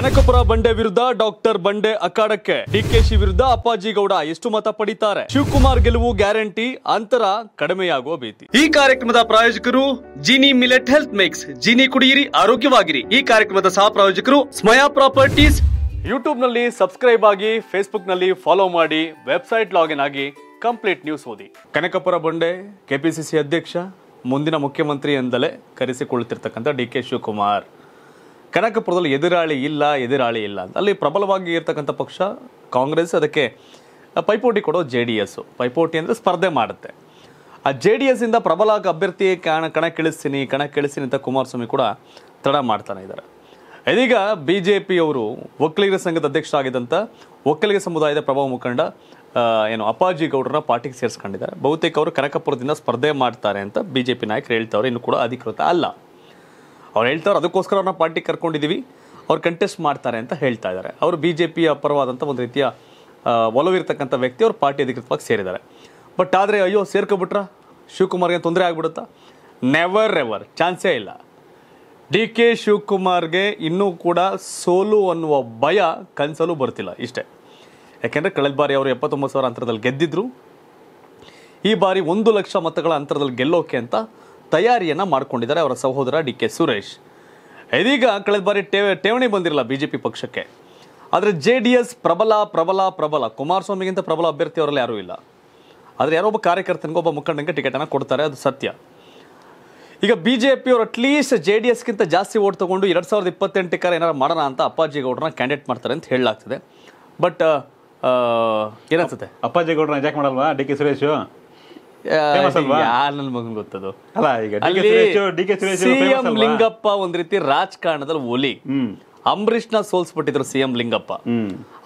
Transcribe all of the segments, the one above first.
ಕನಕಪುರ ಬಂಡೆ ವಿರುದ್ಧ ಡಾಕ್ಟರ್ ಬಂಡೆ ಅಖಾಡಕ್ಕೆ ಡಿಕೆಶಿ ವಿರುದ್ಧ ಅಪ್ಪಾಜಿ ಗೌಡ ಎಷ್ಟು ಮತ ಪಡೆಯುತ್ತಾರೆ? ಶಿವಕುಮಾರ್ ಗೆಲುವು ಗ್ಯಾರಂಟಿ, ಅಂತರ ಕಡಿಮೆಯಾಗುವ ಭೀತಿ. ಈ ಕಾರ್ಯಕ್ರಮದ ಪ್ರಾಯೋಜಕರು Jini millet health mix. Jini ಕುಡಿಯಿರಿ, ಆರೋಗ್ಯವಾಗಿರಿ. ಈ ಕಾರ್ಯಕ್ರಮದ ಸಹ ಪ್ರಾಯೋಜಕರು ಸ್ಮಯಾ ಪ್ರಾಪರ್ಟೀಸ್. ಯೂಟ್ಯೂಬ್ ನಲ್ಲಿ ಸಬ್ಸ್ಕ್ರೈಬ್ ಆಗಿ, ಫೇಸ್ಬುಕ್ ನಲ್ಲಿ ಫಾಲೋ ಮಾಡಿ, ವೆಬ್ಸೈಟ್ ಲಾಗಿನ್ ಆಗಿ ಕಂಪ್ಲೀಟ್ ನ್ಯೂಸ್ ಓದಿ. ಕನಕಪುರ ಬಂಡೆ ಕೆಪಿಸಿಸಿ ಅಧ್ಯಕ್ಷ, ಮುಂದಿನ ಮುಖ್ಯಮಂತ್ರಿ ಎಂದಲೇ ಕರೆಸಿಕೊಳ್ಳುತ್ತಿರ್ತಕ್ಕಂಥ ಡಿಕೆ ಶಿವಕುಮಾರ್ ಕನಕಪುರದಲ್ಲಿ ಎದುರಾಳಿ ಇಲ್ಲ ಅಂತ ಅಲ್ಲಿ ಪ್ರಬಲವಾಗಿ ಇರ್ತಕ್ಕಂಥ ಪಕ್ಷ ಕಾಂಗ್ರೆಸ್, ಅದಕ್ಕೆ ಪೈಪೋಟಿ ಕೊಡೋ ಜೆ ಡಿ ಎಸ್ಸು. ಪೈಪೋಟಿ ಅಂದರೆ ಸ್ಪರ್ಧೆ ಮಾಡುತ್ತೆ. ಆ ಜೆ ಡಿ ಎಸ್ಸಿಂದ ಪ್ರಬಲ ಅಭ್ಯರ್ಥಿ ಕಣಕ್ಕಿಳಿಸ್ತೀನಿ ಅಂತ ಕುಮಾರಸ್ವಾಮಿ ಕೂಡ ತಡ ಮಾಡ್ತಾನೆ ಇದ್ದಾರೆ. ಇದೀಗ ಬಿ ಜೆ ಪಿಯವರು ಒಕ್ಕಲಿಗರ ಸಂಘದ ಅಧ್ಯಕ್ಷರಾಗಿದ್ದಂಥ ಒಕ್ಕಲಿಗ ಸಮುದಾಯದ ಪ್ರಭಾವ ಮುಖಂಡ ಏನು ಅಪ್ಪಾಜಿ ಗೌಡರನ್ನ ಪಾರ್ಟಿಗೆ ಸೇರಿಸ್ಕೊಂಡಿದ್ದಾರೆ. ಬಹುತೇಕ ಅವರು ಕನಕಪುರದಿಂದ ಸ್ಪರ್ಧೆ ಮಾಡ್ತಾರೆ ಅಂತ ಬಿ ಜೆ ಪಿ ನಾಯಕರು ಹೇಳ್ತಾವ್ರು. ಇನ್ನೂ ಕೂಡ ಅಧಿಕೃತ ಅಲ್ಲ. ಅವ್ರು ಹೇಳ್ತಾವ್ರು ಅದಕ್ಕೋಸ್ಕರ ಅವ್ರನ್ನ ಪಾರ್ಟಿಗೆ ಕರ್ಕೊಂಡಿದ್ದೀವಿ, ಅವ್ರು ಕಂಟೆಸ್ಟ್ ಮಾಡ್ತಾರೆ ಅಂತ ಹೇಳ್ತಾ ಇದ್ದಾರೆ. ಅವರು ಬಿ ಜೆ ಪಿಯ ಪರವಾದಂಥ ಒಂದು ರೀತಿಯ ಒಲವಿರ್ತಕ್ಕಂಥ ವ್ಯಕ್ತಿ, ಅವ್ರ ಪಾರ್ಟಿ ಅಧಿಕೃತವಾಗಿ ಸೇರಿದ್ದಾರೆ. ಬಟ್ ಆದರೆ ಅಯ್ಯೋ ಸೇರ್ಕೊಬಿಟ್ರೆ ಶಿವಕುಮಾರ್ಗೆ ತೊಂದರೆ ಆಗಿಬಿಡುತ್ತಾ? ನೆವರ್ ಎವರ್, ಚಾನ್ಸೇ ಇಲ್ಲ. ಡಿ ಕೆ ಶಿವಕುಮಾರ್ಗೆ ಇನ್ನೂ ಕೂಡ ಸೋಲು ಅನ್ನುವ ಭಯ ಕನಸಲ್ಲೂ ಬರ್ತಿಲ್ಲ ಇಷ್ಟೇ. ಯಾಕೆಂದರೆ ಕಳೆದ ಬಾರಿ ಅವರು 79,000 ಅಂತರದಲ್ಲಿ ಗೆದ್ದಿದ್ರು. ಈ ಬಾರಿ 1 ಲಕ್ಷ ಮತಗಳ ಅಂತರದಲ್ಲಿ ಗೆಲ್ಲೋಕೆ ಅಂತ ತಯಾರಿಯನ್ನು ಮಾಡ್ಕೊಂಡಿದ್ದಾರೆ ಅವರ ಸಹೋದರ ಡಿ ಕೆ ಸುರೇಶ್. ಇದೀಗ ಕಳೆದ ಬಾರಿ ಠೇವಣಿ ಬಂದಿರಲ್ಲ ಬಿ ಜೆ ಪಿ ಪಕ್ಷಕ್ಕೆ. ಆದರೆ ಜೆ ಡಿ ಎಸ್ ಪ್ರಬಲ ಕುಮಾರಸ್ವಾಮಿಗಿಂತ ಪ್ರಬಲ ಅಭ್ಯರ್ಥಿ ಅವರಲ್ಲಿ ಯಾರೂ ಇಲ್ಲ. ಆದರೆ ಯಾರೋ ಒಬ್ಬ ಕಾರ್ಯಕರ್ತನಿಗೆ, ಒಬ್ಬ ಮುಖಂಡನಿಗೆ ಟಿಕೆಟನ್ನು ಕೊಡ್ತಾರೆ, ಅದು ಸತ್ಯ. ಈಗ ಬಿ ಜೆ ಪಿಯವರು ಅಟ್ಲೀಸ್ಟ್ ಜೆ ಡಿ ಎಸ್ಗಿಂತ ಜಾಸ್ತಿ ಓಟ್ ತೊಗೊಂಡು 2028 ಏನಾರು ಮಾಡೋಣ ಅಂತ ಅಪ್ಪಾಜಿ ಗೌಡರನ್ನ ಕ್ಯಾಂಡಿಡೇಟ್ ಮಾಡ್ತಾರೆ ಅಂತ ಹೇಳಲಾಗ್ತದೆ. ಬಟ್ ಏನನ್ಸುತ್ತೆ? ಅಪ್ಪಾಜಿ ಗೌಡರನ್ನ ಅಟ್ಯಾಕ್ ಮಾಡಲ್ವಾ ಡಿ ಕೆ ಸುರೇಶ್? ನನ್ನ ಮಗನ್ ಗೊತ್ತದು ಅಲ್ಲ. ಈಗ ಸಿಎಂ ಲಿಂಗಪ್ಪ ಒಂದ್ ರೀತಿ ರಾಜಕಾರಣದಲ್ಲಿ ಒಲಿ. ಅಂಬರೀಷ್ನ ಸೋಲ್ಸ್ಬಿಟ್ಟಿದ್ರು ಸಿಎಂ ಲಿಂಗಪ್ಪ.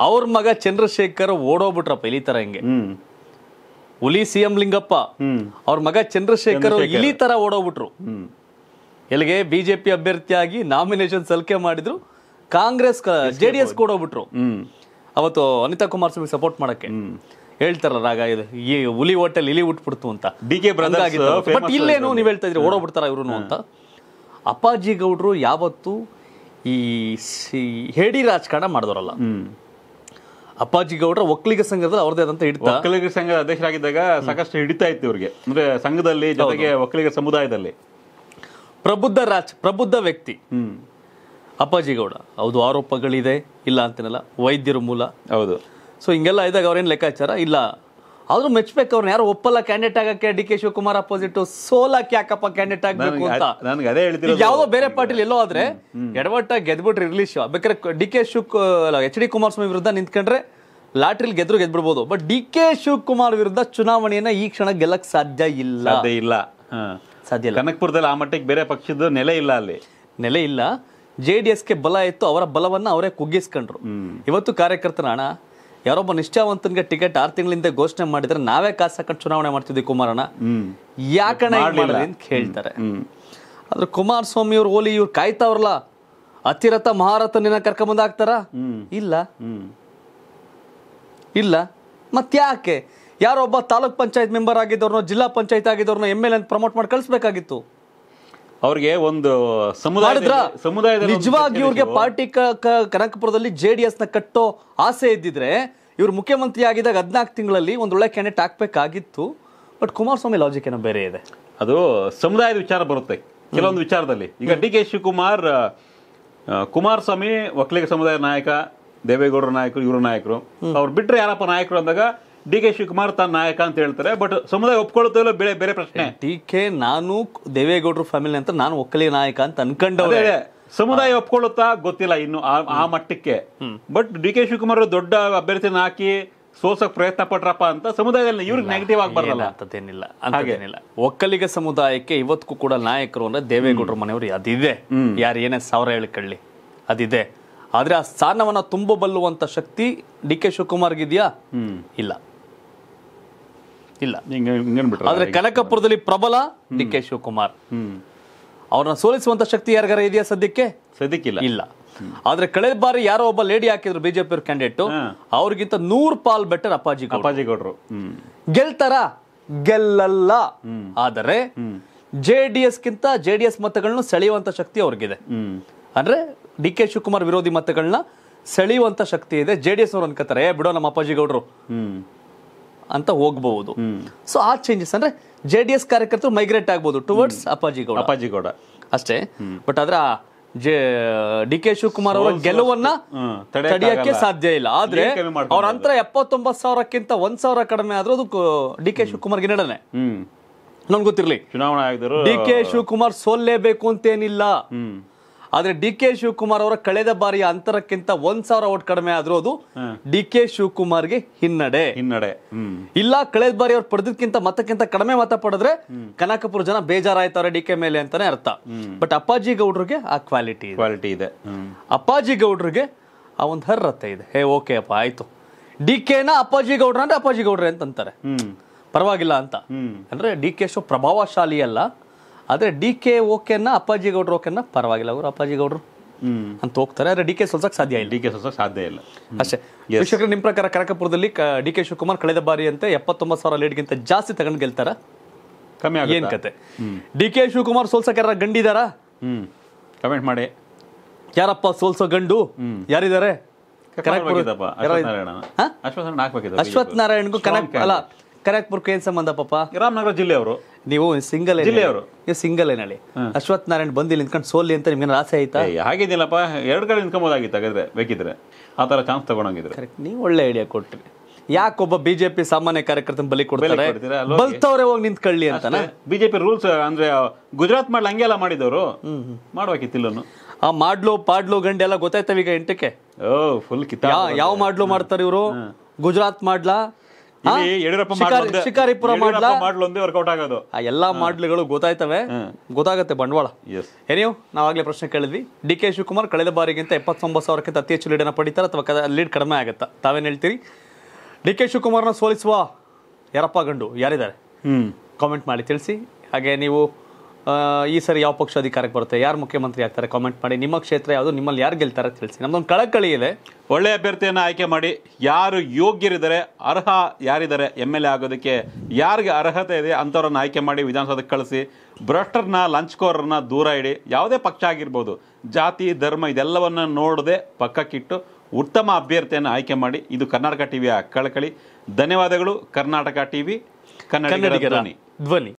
ಅವ್ರ ಮಗ ಚಂದ್ರಶೇಖರ್ ಓಡೋಗ್ಬಿಟ್ರಪ್ಪ ಇಲಿ ತರ. ಹಿಂಗೆ ಹುಲಿ ಸಿಎಂ ಲಿಂಗಪ್ಪ, ಅವ್ರ ಮಗ ಚಂದ್ರಶೇಖರ್ ಇಲಿ ತರ ಓಡೋಗ್ಬಿಟ್ರು. ಎಲ್ಲಿಗೆ ಬಿಜೆಪಿ ಅಭ್ಯರ್ಥಿಯಾಗಿ ನಾಮಿನೇಷನ್ ಸಲ್ಲಿಕೆ ಮಾಡಿದ್ರು, ಕಾಂಗ್ರೆಸ್ ಜೆಡಿಎಸ್ ಓಡೋಗ್ಬಿಟ್ರು. ಅವತ್ತು ಅನಿತಾ ಕುಮಾರಸ್ವಾಮಿ ಸಪೋರ್ಟ್ ಮಾಡಕ್ಕೆ ಹೇಳ್ತಾರಲ್ಲ, ಆಗ ಈ ಹುಲಿ ಹೋಟೆಲ್ ಇಲಿ ಉಟ್ಬಿಡ್ತು ಅಂತ ಡಿ ಕೆ ಬ್ರದರ್ಸ್. ಬಟ್ ಇಲ್ಲೇನು ನೀವು ಹೇಳ್ತಾ ಇದ್ರಿ ಓಡೋಗ್ಬಿಡ್ತಾರ ಇವ್ರು ಅಂತ. ಅಪ್ಪಾಜಿ ಗೌಡರು ಯಾವತ್ತು ಈ ಹೇಡಿ ರಾಜಕಾರಣ ಮಾಡಿದವರಲ್ಲ. ಅಪ್ಪಾಜಿ ಗೌಡರ ಒಕ್ಕಲಿಗ ಸಂಘದಲ್ಲಿ ಅವ್ರದೇ ಆದಂತ ಹಿಡಿತ. ಒಕ್ಕಲಿಗ ಸಂಘದ ಅಧ್ಯಕ್ಷರಾಗಿದ್ದಾಗ ಸಾಕಷ್ಟು ಹಿಡಿತಾ ಇತ್ತು ಇವ್ರಿಗೆ, ಅಂದ್ರೆ ಸಂಘದಲ್ಲಿ, ಜೊತೆಗೆ ಒಕ್ಕಲಿಗ ಸಮುದಾಯದಲ್ಲಿ. ಪ್ರಬುದ್ಧ ವ್ಯಕ್ತಿ ಅಪ್ಪಾಜಿ ಗೌಡ. ಹೌದು, ಆರೋಪಗಳಿದೆ, ಇಲ್ಲ ಅಂತೇನಲ್ಲ, ವೈದ್ಯರು ಮೂಲ. ಹೌದು. ಸೊ ಹಿಂಗೆಲ್ಲ ಇದ್ದಾಗ ಅವ್ರೇನು ಲೆಕ್ಕಾಚಾರ ಇಲ್ಲ. ಆದರೂ ಮೆಚ್ಚಬೇಕು ಅವ್ರನ್ನ, ಯಾರು ಒಪ್ಪಲ್ಲ ಕ್ಯಾಂಡಿಡೇಟ್ ಆಗಕ್ಕೆ. ಡಿ ಕೆ ಶಿವಕುಮಾರ್ ಅಪೋಸಿಟ್ ಸೋಲಕ್ಕೆ ಯಾಕಪ್ಪ ಕ್ಯಾಂಡಿಡೇಟ್ ಆಗಬೇಕು ಅಂತ. ನನಗೆ ಅದೇ ಹೇಳ್ತಿರೋದು, ಯಾವುದೋ ಬೇರೆ ಪಾರ್ಟಿಲಿ ಎಲ್ಲೋ ಆದರೆ ಎಡವಟ್ಟ ಗೆದ್ಬಿಟ್ರೆ ರಿಲೀಶ್ ಬೇಕಾದ್ರೆ D K H D Kumaraswamy ವಿರುದ್ಧ ನಿಂತ್ಕೊಂಡ್ರೆ ಲಾಟ್ರಿಲಿ ಗೆದ್ಬಿಡ್ಬೋದು. ಬಟ್ ಡಿ ಕೆ ಶಿವಕುಮಾರ್ ವಿರುದ್ಧ ಚುನಾವಣೆಯನ್ನ ಈ ಕ್ಷಣ ಗೆಲ್ಲಕ್ಕೆ ಸಾಧ್ಯ ಇಲ್ಲ. ಕನಕಪುರದಲ್ಲಿ ಆ ಮಟ್ಟಕ್ಕೆ ಬೇರೆ ಪಕ್ಷದ ನೆಲೆ ಇಲ್ಲ. ಜೆ ಡಿ ಎಸ್ಗೆ ಬಲ ಇತ್ತು, ಅವರ ಬಲವನ್ನು ಅವರೇ ಕುಗ್ಗಿಸ್ಕೊಂಡ್ರು. ಇವತ್ತು ಕಾರ್ಯಕರ್ತನ ಹಣ ಯಾರೊಬ್ಬ ನಿಷ್ಠಾವಂತನಿಗೆ ಟಿಕೆಟ್ 6 ತಿಂಗಳಿಂದ ಘೋಷಣೆ ಮಾಡಿದ್ರೆ ನಾವೇ ಕಾಸು ಹಾಕೊಂಡು ಚುನಾವಣೆ ಮಾಡ್ತಿದ್ವಿ ಕುಮಾರಣ್ಣ, ಯಾಕಣ್ಣ ಅಂತ ಕೇಳ್ತಾರೆ. ಆದ್ರೆ ಕುಮಾರಸ್ವಾಮಿ ಅವ್ರು ಓಲಿ, ಇವ್ರು ಕಾಯ್ತಾವ್ರಲ್ಲ ಅತಿರಥ ಮಹಾರಥ ನಿನ್ನ ಕರ್ಕೊಂಬಂದು ಹಾಕ್ತಾರ? ಇಲ್ಲ. ಮತ್ಯಾಕೆ ಯಾರೊಬ್ಬ ತಾಲೂಕ್ ಪಂಚಾಯತ್ ಮೆಂಬರ್ ಆಗಿದ್ದವ್ರನ್ನ, ಜಿಲ್ಲಾ ಪಂಚಾಯತ್ ಆಗಿದ್ದವ್ರನ್ನ MLA ಅಂತ ಪ್ರಮೋಟ್ ಮಾಡಿ ಕಳಿಸ್ಬೇಕಾಗಿತ್ತು. ಅವ್ರಿಗೆ ಒಂದು ಸಮುದಾಯದ ನಿಜವಾಗಿ ಇವ್ರಿಗೆ ಪಾರ್ಟಿ ಕನಕಪುರದಲ್ಲಿ JDS ನ ಕಟ್ಟೋ ಆಸೆ ಇದ್ದಿದ್ರೆ ಇವ್ರು ಮುಖ್ಯಮಂತ್ರಿ ಆಗಿದ್ದಾಗ 14 ತಿಂಗಳಲ್ಲಿ ಒಂದೊಳ್ಳೆ ಕ್ಯಾಂಡಿಡೇಟ್ ಹಾಕ್ಬೇಕಾಗಿತ್ತು. ಬಟ್ ಕುಮಾರಸ್ವಾಮಿ ಲಾಜಿಕ್ ಏನೋ ಬೇರೆ ಇದೆ. ಅದು ಸಮುದಾಯದ ವಿಚಾರ ಬರುತ್ತೆ ಕೆಲವೊಂದು ವಿಚಾರದಲ್ಲಿ. ಈಗ ಡಿ ಕೆ ಶಿವಕುಮಾರ್, ಕುಮಾರಸ್ವಾಮಿ ಒಕ್ಕಲಿಗ ಸಮುದಾಯ ನಾಯಕ, ದೇವೇಗೌಡರ ನಾಯಕರು, ಇವರು ನಾಯಕರು. ಅವ್ರು ಬಿಟ್ರೆ ಯಾರಪ್ಪ ನಾಯಕರು ಅಂದಾಗ ಡಿ ಕೆ ಶಿವಕುಮಾರ್ ತಾನು ನಾಯಕ ಅಂತ ಹೇಳ್ತಾರೆ. ಬಟ್ ಸಮುದಾಯ ಒಪ್ಕೊಳ್ತೇವಲ್ಲ ಬೇರೆ ಪ್ರಶ್ನೆ. ಡಿ ಕೆ ನಾನು ದೇವೇಗೌಡರು ಫ್ಯಾಮಿಲಿ ಅಂತ ನಾನು ಒಕ್ಕಲಿ ನಾಯಕ ಅಂತ ಅನ್ಕೊಂಡವ್ರೆ. ಸಮುದಾಯ ಒಪ್ಕೊಳ್ಳುತ್ತಾ ಗೊತ್ತಿಲ್ಲ ಇನ್ನು ಆ ಮಟ್ಟಕ್ಕೆ. ಬಟ್ ಡಿ ಕೆ ಶಿವಕುಮಾರ್ ದೊಡ್ಡ ಅಭ್ಯರ್ಥಿನ ಹಾಕಿ ಸೋಸಕ್ ಪ್ರಯತ್ನ ಪಟ್ರಪ್ಪ ಅಂತ ಸಮುದಾಯದಲ್ಲಿ ಇವ್ರಿಗೆ ನೆಗೆಟಿವ್ ಆಗ್ಬಾರ್ದಲ್ಲ ಅಂತೇನಿಲ್ಲ. ಒಕ್ಕಲಿಗ ಸಮುದಾಯಕ್ಕೆ ಇವತ್ತಿಗೂ ಕೂಡ ನಾಯಕರು ಅಂದ್ರೆ ದೇವೇಗೌಡರ ಮನೆಯವರು ಅದಿದೆ. ಯಾರು ಏನೇ ಸಾವಿರ ಹೇಳಿಕೊಳ್ಳಿ ಅದಿದೆ. ಆದ್ರೆ ಆ ಸ್ಥಾನವನ್ನ ತುಂಬಬಲ್ಲುವಂತ ಶಕ್ತಿ ಡಿ ಕೆ ಶಿವಕುಮಾರ್ಗಿದೆಯಾ? ಇಲ್ಲ. ಆದ್ರೆ ಕನಕಪುರದಲ್ಲಿ ಪ್ರಬಲ ಡಿ ಕೆ ಶಿವಕುಮಾರ್. ಅವ್ರನ್ನ ಸೋಲಿಸುವಂತ ಶಕ್ತಿ ಯಾರಿಗಾರ ಇದೆಯಾ ಸದ್ಯಕ್ಕಿಲ್ಲ. ಆದ್ರೆ ಕಳೆದ ಬಾರಿ ಯಾರೋ ಒಬ್ಬ ಲೇಡಿ ಹಾಕಿದ್ರು ಬಿಜೆಪಿ ಕ್ಯಾಂಡಿಡೇಟ್, ಅವ್ರಿಗಿಂತ 100 ಪಾಲ್ ಬೆಟರ್ ಅಪ್ಪಾಜಿ ಗೌಡರು. ಗೆಲ್ತಾರ? ಗೆಲ್ಲಲ್ಲ. ಆದರೆ JDS ಗಿಂತ JDS ಮತಗಳನ್ನು ಸೆಳೆಯುವಂತ ಶಕ್ತಿ ಅವ್ರಿಗಿದೆ. ಅಂದ್ರೆ ಡಿ ಕೆ ಶಿವಕುಮಾರ್ ವಿರೋಧಿ ಮತಗಳನ್ನ ಸೆಳೆಯುವಂತ ಶಕ್ತಿ ಇದೆ. ಜೆಡಿಎಸ್ ಅವರು ಅನ್ಕೋತಾರೆ ಬಿಡೋ ನಮ್ಮ ಅಪ್ಪಾಜಿ ಗೌಡರು ಅಂತ ಹೋಗಬಹುದು. ಸೊ ಆ ಚೇಂಜಸ್ ಅಂದ್ರೆ ಜೆಡಿಎಸ್ ಕಾರ್ಯಕರ್ತರು ಮೈಗ್ರೇಟ್ ಆಗಬಹುದು ಟುವರ್ಡ್ಸ್ ಅಪ್ಪಾಜಿ ಗೌಡ ಅಷ್ಟೇ. ಬಟ್ ಅದರ ಡಿ ಕೆ ಶಿವಕುಮಾರ್ ಅವರ ಗೆಲುವನ್ನ ತಡೆಯಕ್ಕೆ ಸಾಧ್ಯ ಇಲ್ಲ. ಆದ್ರೆ ಅವ್ರ ಅಂತರ 79,000ಕ್ಕಿಂತ 1,000 ಕಡಿಮೆ ಆದ್ರೂ ಅದು ಡಿ ಕೆ ಶಿವಕುಮಾರ್ಗೆ ನಡನೆ. ನನ್ಗೆ ಗೊತ್ತಿರಲಿ ಚುನಾವಣಾ ಆಯೋಗದವರು ಡಿ ಕೆ ಶಿವಕುಮಾರ್ ಸೋಲ್ಲೇಬೇಕು ಅಂತೇನಿಲ್ಲ. ಆದ್ರೆ ಡಿ ಕೆ ಶಿವಕುಮಾರ್ ಅವರ ಕಳೆದ ಬಾರಿಯ ಅಂತರಕ್ಕಿಂತ 1,000 ಓಟ್ ಕಡಿಮೆ ಆದ್ರೂ ಅದು ಡಿ ಕೆ ಶಿವಕುಮಾರ್ಗೆ ಹಿನ್ನಡೆ. ಇಲ್ಲ ಕಳೆದ ಬಾರಿ ಅವ್ರು ಪಡೆದಕ್ಕಿಂತ ಮತಕ್ಕಿಂತ ಕಡಿಮೆ ಮತ ಪಡೆದ್ರೆ ಕನಕಪುರ ಜನ ಬೇಜಾರಾಯ್ತಾರೆ ಡಿ ಕೆ ಮೇಲೆ ಅಂತಾನೆ ಅರ್ಥ. ಬಟ್ ಅಪ್ಪಾಜಿ ಗೌಡ್ರಿಗೆ ಆ ಕ್ವಾಲಿಟಿ ಇದೆ. ಅಪ್ಪಾಜಿ ಗೌಡ್ರಿಗೆ ಆ ಒಂದು ಹರ್ರತೆ ಇದೆ. ಹೇ ಓಕೆ ಅಪ್ಪ ಆಯ್ತು ಡಿ ಕೆನ ಅಪ್ಪಾಜಿ ಗೌಡ್ರ ಅಂದ್ರೆ ಅಪ್ಪಾಜಿ ಗೌಡ್ರೆ ಅಂತಂತಾರೆ, ಪರವಾಗಿಲ್ಲ ಅಂತ. ಅಂದ್ರೆ ಡಿ ಕೆ ಶೋ ಪ್ರಭಾವಶಾಲಿ ಅಲ್ಲ, ಆದರೆ ಡಿ ಕೆ ಓಕೆನ ಅಪ್ಪಾಜಿ ಗೌಡ್ರು ಓಕೆನ ಪರವಾಗಿಲ್ಲ ಅವರು ಅಪ್ಪಾಜಿ ಗೌಡ್ರು ಅಂತ ಹೋಗ್ತಾರೆ. ಆದರೆ ಡಿ ಕೆ ಸೋಲ್ಸಕ್ಕೆ ಸಾಧ್ಯ ಇಲ್ಲ. ಡಿ ಕೆ ಸೋಲ್ಸಕ್ಕೆ ಸಾಧ್ಯ ಇಲ್ಲ ಅಷ್ಟೇ. ವೀಕ್ಷಕರು, ನಿಮ್ಮ ಪ್ರಕಾರ ಕನಕಪುರದಲ್ಲಿ ಡಿ ಕೆ ಶಿವಕುಮಾರ್ ಕಳೆದ ಬಾರಿ ಅಂತ 79,000 ಲೀಡ್ಗಿಂತ ಜಾಸ್ತಿ ತಗೊಂಡು ಗೆಲ್ತಾರ? ಕಮ್ಮಿ ಆಗುತ್ತೆ. ಏನು ಕತೆ? ಡಿ ಕೆ ಶಿವಕುಮಾರ್ ಸೋಲ್ಸಕ್ಕೆ ಯಾರ ಗಂಡಿದಾರ? ಕಮೆಂಟ್ ಮಾಡಿ. ಯಾರಪ್ಪ ಸೋಲ್ಸೋ ಗಂಡು? ಯಾರಿದ್ದಾರೆ? ಅಶ್ವಥ್ ನಾರಾಯಣ್ಗೂ ಕನಕ್ ಅಲ್ಲ ಕನಕಪುರಕ್ಕೆ ಏನ್ ಸಂಬಂಧ ಪಾಪ? ರಾಮನಗರ ಜಿಲ್ಲೆಯವರು. ನೀವು ಸಿಂಗಲ್ ಜಿಲ್ಲೆಯವರು, ನೀವು ಸಿಂಗಲ್ ಏನಲ್ಲಿ ಅಶ್ವಥ್ ನಾರಾಯಣ್ ಬಂದಿಲ್ಲ ನಿಂತ್ಕೊಂಡು ಸೋಲಿ ಅಂತ ನಿಮ್ಗೆ ಆಸೆ ಆಯ್ತಾ? ಹಾಗಿದ್ದಿಲ್ಲಪ್ಪ, ಎರಡು ಕಡೆ ನಿಂತ್ಕೊಂಬೋದಾಗಿತ್ತು ಹಾಗಾದ್ರೆ ಬೇಕಿದ್ರೆ. ಆ ತರ ಚಾನ್ಸ್ ತಗೊಂಡೋಗಿದ್ರೆ. ಕರೆಕ್ಟ್, ನೀವು ಒಳ್ಳೆ ಐಡಿಯಾ ಕೊಟ್ರಿ. ಯಾಕೊಬ್ಬ ಬಿಜೆಪಿ ಸಾಮಾನ್ಯ ಕಾರ್ಯಕರ್ತನ ಬಲಿ ಕೊಡ್ತಾರೆ, ಬಲ್ತವ್ರೆ ಹೋಗಿ ನಿಂತ್ಕೊಳ್ಳಿ ಅಂತಾನೆ? ಬಿಜೆಪಿ ರೂಲ್ಸ್ ಅಂದ್ರೆ ಗುಜರಾತ್ ಮಾಡ್ಲಿ ಹಂಗೆ ಎಲ್ಲ ಮಾಡಿದವರು, ಮಾಡ್ಬೇಕಿತ್ತಿಲ್ಲ. ಆ ಮಾಡ್ಲು ಪಾಡ್ಲು ಗಂಡೆ ಎಲ್ಲ ಗೊತ್ತಾಯ್ತವ ಈಗ 8ಕ್ಕೆ. ಓ ಫುಲ್ ಕಿತ್ತ ಯಾವ ಮಾಡ್ಲು ಮಾಡ್ತಾರೆ ಇವರು. ಗುಜರಾತ್ ಮಾಡ್ಲಾ, ಶಿಕಾರಿಪುರ ಆಗೋದು, ಆ ಎಲ್ಲಾ ಮಾಡ್ಲುಗಳು ಗೊತ್ತಾಯ್ತವೆ, ಗೊತ್ತಾಗತ್ತೆ ಬಂಡವಾಳ. ಏನೋ ನಾವಾಗ್ಲೇ ಪ್ರಶ್ನೆ ಕೇಳಿದ್ವಿ, ಡಿ ಕೆ ಶಿವಕುಮಾರ್ ಕಳೆದ ಬಾರಿಗಿಂತ 79,000ಕ್ಕಿಂತ ಅತಿ ಹೆಚ್ಚು ಲೀಡನ್ನ ಪಡಿತಾರ ಅಥವಾ ಲೀಡ್ ಕಡಿಮೆ ಆಗತ್ತಾ? ತಾವೇನ್ ಹೇಳ್ತೀರಿ? ಡಿ ಕೆ ಶಿವಕುಮಾರ್ನ ಸೋಲಿಸುವ ಯಾರಪ್ಪ ಗಂಡು? ಯಾರಿದ್ದಾರೆ? ಕಾಮೆಂಟ್ ಮಾಡಿ ತಿಳಿಸಿ. ಹಾಗೆ ನೀವು ಈ ಸರಿ ಯಾವ ಪಕ್ಷ ಅಧಿಕಾರಕ್ಕೆ ಬರುತ್ತೆ, ಯಾರು ಮುಖ್ಯಮಂತ್ರಿ ಆಗ್ತಾರೆ ಕಾಮೆಂಟ್ ಮಾಡಿ. ನಿಮ್ಮ ಕ್ಷೇತ್ರ ಯಾವುದು, ನಿಮ್ಮಲ್ಲಿ ಯಾರು ಗೆಲ್ತಾರೆ ತಿಳಿಸಿ. ನಮ್ದೊಂದು ಕಳಕಳಿ ಇದೆ, ಒಳ್ಳೆ ಅಭ್ಯರ್ಥಿಯನ್ನು ಆಯ್ಕೆ ಮಾಡಿ. ಯಾರು ಯೋಗ್ಯರಿದ್ದಾರೆ, ಅರ್ಹ ಯಾರಿದ್ದಾರೆ, MLA ಆಗೋದಕ್ಕೆ ಯಾರಿಗೆ ಅರ್ಹತೆ ಇದೆ ಅಂಥವ್ರನ್ನ ಆಯ್ಕೆ ಮಾಡಿ ವಿಧಾನಸೌಧಕ್ಕೆ ಕಳಿಸಿ. ಭ್ರಷ್ಟರನ್ನ, ಲಂಚ್ಕೋರನ್ನ ದೂರ ಇಡಿ. ಯಾವುದೇ ಪಕ್ಷ ಆಗಿರ್ಬೋದು, ಜಾತಿ ಧರ್ಮ ಇದೆಲ್ಲವನ್ನು ನೋಡದೆ ಪಕ್ಕಕ್ಕಿಟ್ಟು ಉತ್ತಮ ಅಭ್ಯರ್ಥಿಯನ್ನು ಆಯ್ಕೆ ಮಾಡಿ. ಇದು ಕರ್ನಾಟಕ ಟಿವಿಯ ಕಳಕಳಿ. ಧನ್ಯವಾದಗಳು. ಕರ್ನಾಟಕ ಟಿವಿ, ಕನ್ನಡಿಗರ ಧ್ವನಿ.